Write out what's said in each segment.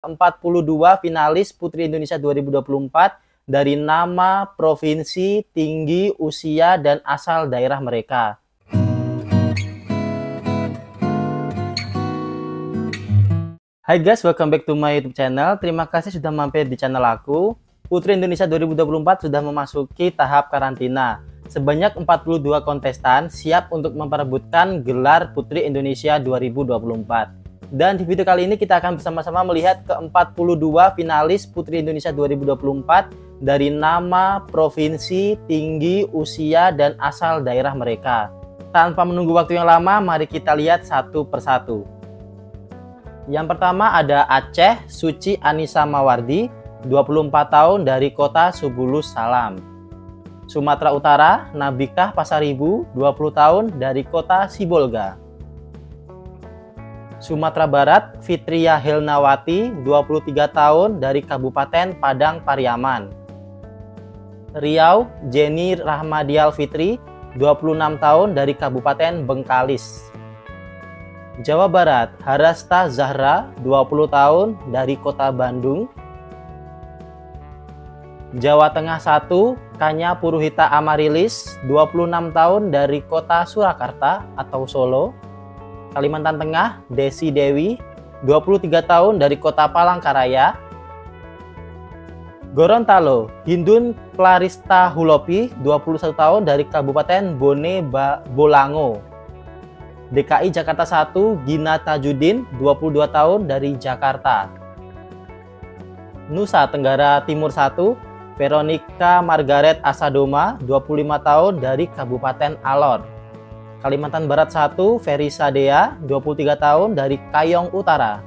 42 finalis Putri Indonesia 2024 dari nama, provinsi, tinggi, usia, dan asal daerah mereka. Hai guys, welcome back to my YouTube channel. Terima kasih sudah mampir di channel aku. Putri Indonesia 2024 sudah memasuki tahap karantina. Sebanyak 42 kontestan siap untuk memperebutkan gelar Putri Indonesia 2024. Dan di video kali ini kita akan bersama-sama melihat ke-42 finalis Putri Indonesia 2024 dari nama, provinsi, tinggi, usia, dan asal daerah mereka. Tanpa menunggu waktu yang lama, mari kita lihat satu persatu. Yang pertama ada Aceh, Suci Anissa Mawardi, 24 tahun dari kota Subulus Salam. Sumatera Utara, Nabikah Pasaribu, 20 tahun dari kota Sibolga. Sumatera Barat, Fitriya Hilnawati, 23 tahun dari Kabupaten Padang Pariaman. Riau, Jenny Rahmadial Fitri, 26 tahun dari Kabupaten Bengkalis. Jawa Barat, Harasta Zahra, 20 tahun dari Kota Bandung. Jawa Tengah 1, Kanya Puruhita Amarilis, 26 tahun dari Kota Surakarta atau Solo. Kalimantan Tengah, Desi Dewi, 23 tahun dari Kota Palangkaraya. Gorontalo, Hindun Clarista Hulopi, 21 tahun dari Kabupaten Bone Bolango. DKI Jakarta 1, Gina Tajudin, 22 tahun dari Jakarta. Nusa Tenggara Timur 1, Veronica Margaret Asadoma, 25 tahun dari Kabupaten Alor. Kalimantan Barat 1, Ferisa Adea, 23 tahun dari Kayong Utara.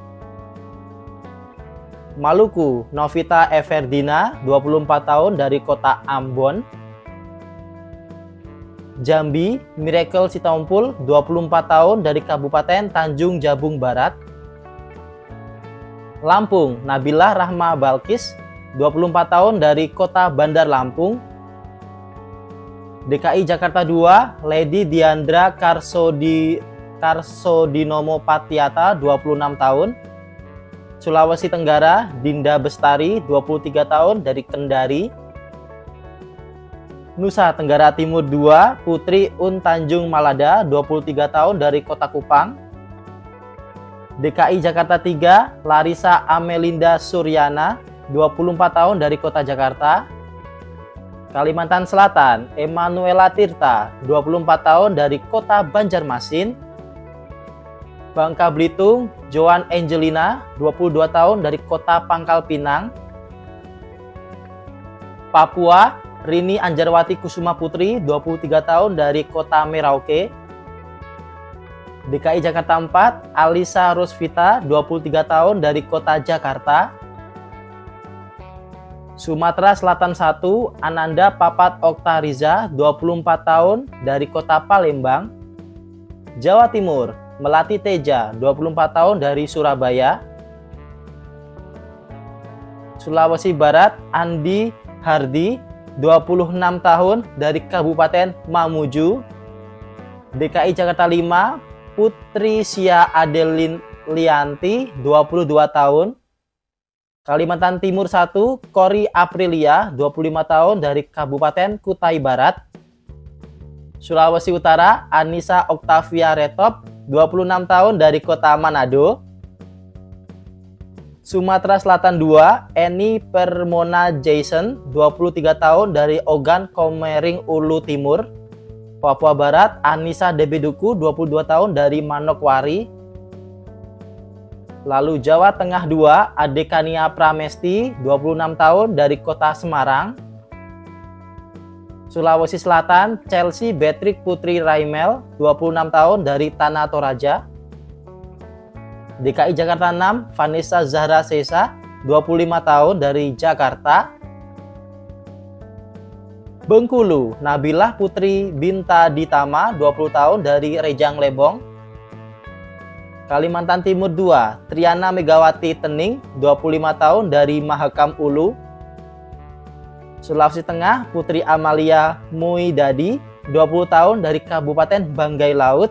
Maluku, Novita Eferdina, 24 tahun dari Kota Ambon. Jambi, Miracle Sitompul, 24 tahun dari Kabupaten Tanjung Jabung Barat. Lampung, Nabila Rahma Balkis, 24 tahun dari Kota Bandar Lampung. DKI Jakarta 2, Lady Diandra Karsodinomo Patiata, 26 tahun. Sulawesi Tenggara, Dinda Bestari, 23 tahun dari Kendari. Nusa Tenggara Timur 2, Putri Untanjung Malada, 23 tahun dari Kota Kupang. DKI Jakarta 3, Larissa Amelinda Suryana, 24 tahun dari Kota Jakarta. Kalimantan Selatan, Emanuela Tirta, 24 tahun dari Kota Banjarmasin. Bangka Belitung, Joan Angelina, 22 tahun dari Kota Pangkal Pinang. Papua, Rini Anjarwati Kusuma Putri, 23 tahun dari Kota Merauke. DKI Jakarta 4, Alisa Rusvita, 23 tahun dari Kota Jakarta. Sumatera Selatan 1, Ananda Papat Oktariza, 24 tahun dari Kota Palembang. Jawa Timur, Melati Teja, 24 tahun dari Surabaya. Sulawesi Barat, Andi Hardi, 26 tahun dari Kabupaten Mamuju. DKI Jakarta 5, Putri Sia Adelin Lianti, 22 tahun. Kalimantan Timur 1, Kori Aprilia, 25 tahun dari Kabupaten Kutai Barat. Sulawesi Utara, Anissa Octavia Retop, 26 tahun dari Kota Manado. Sumatera Selatan 2, Eni Permona Jason, 23 tahun dari Ogan Komering Ulu Timur. Papua Barat, Anissa Debeduku, 22 tahun dari Manokwari. Lalu Jawa Tengah 2, Adekania Pramesti, 26 tahun dari Kota Semarang. Sulawesi Selatan, Chelsea Beatrix Putri Raimel, 26 tahun dari Tanah Toraja. DKI Jakarta 6, Vanessa Zahra Sesa, 25 tahun dari Jakarta. Bengkulu, Nabilah Putri Binta Ditama, 20 tahun dari Rejang Lebong. Kalimantan Timur 2, Triana Megawati Tening, 25 tahun dari Mahakam Ulu. Sulawesi Tengah, Putri Amalia Muidadi, 20 tahun dari Kabupaten Banggai Laut.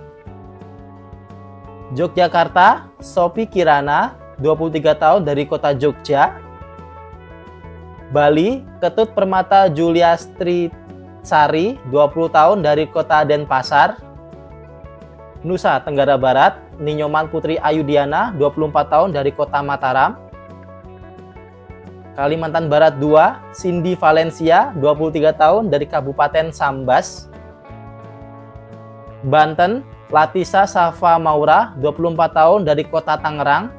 Yogyakarta, Sophie Kirana, 23 tahun dari kota Jogja, Bali. Ketut Permata Juliastri Sari, 20 tahun dari kota Denpasar, Nusa Tenggara Barat. Ninyoman Putri Ayudiana, 24 tahun dari kota Mataram, Kalimantan Barat 2. Cindy Valencia, 23 tahun dari Kabupaten Sambas, Banten. Latisa Safa Maura, 24 tahun dari kota Tangerang.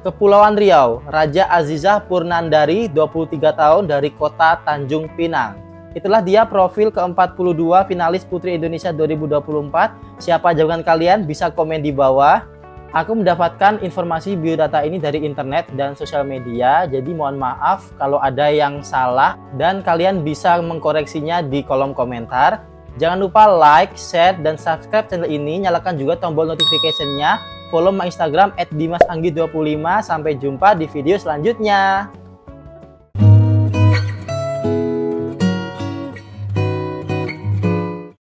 Kepulauan Riau, Raja Azizah Purnandari, 23 tahun dari kota Tanjung Pinang. Itulah dia profil ke-42 finalis Putri Indonesia 2024. Siapa jawaban kalian? Bisa komen di bawah. Aku mendapatkan informasi biodata ini dari internet dan sosial media, jadi mohon maaf kalau ada yang salah dan kalian bisa mengkoreksinya di kolom komentar. Jangan lupa like, share, dan subscribe channel ini. Nyalakan juga tombol notification-nya. Follow my Instagram @dimasanggi25. Sampai jumpa di video selanjutnya.